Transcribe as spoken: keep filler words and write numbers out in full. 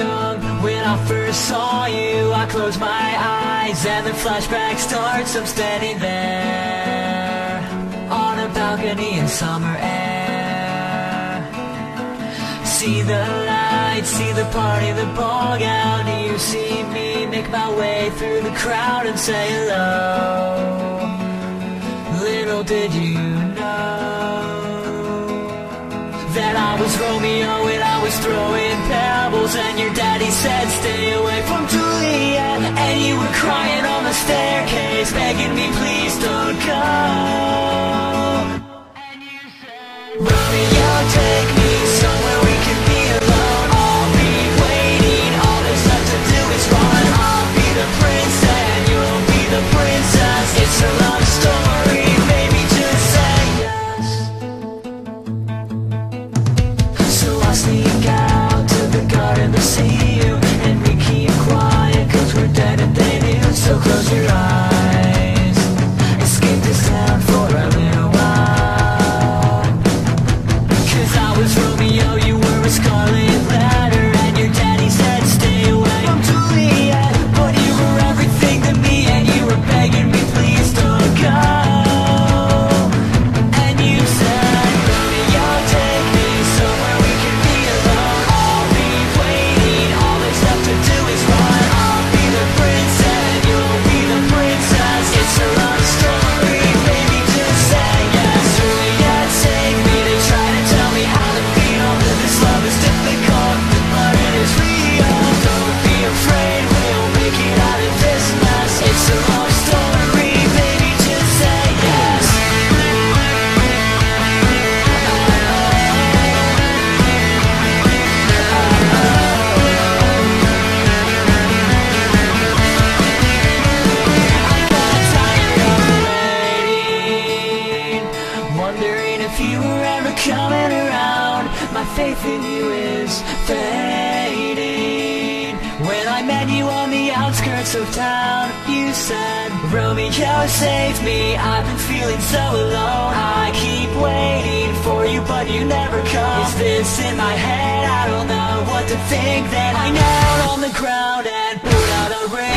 young. When I first saw you, I closed my eyes, and the flashback starts. I'm standing there on a balcony in summer air. See the lights, see the party, the ball gown. You see me make my way through the crowd and say hello. Little did you know that I was Romeo and I was throwing pebbles, and your daddy said stay away from Juliet, and you were crying on the staircase begging me please don't come. And you said, Romeo, take me somewhere we can be alone. I'll be waiting, all there's left to do is run. I'll be the prince and you'll be the princess. It's a love story, baby, just say yes. I sneak out to the garden to see you, and we keep quiet cause we're dead and they knew. So close your eyes, escape this town for a little while. Cause I was Romeo, you were a scarlet letter, and your daddy said stay away from Juliet, but you were everything to me, and you were begging me please don't go. Faith in you is fading. When I met you on the outskirts of town, you said, Romeo, save me, I've been feeling so alone. I keep waiting for you, but you never come. Is this in my head? I don't know what to think. Then I knelt on the ground and put out a ring.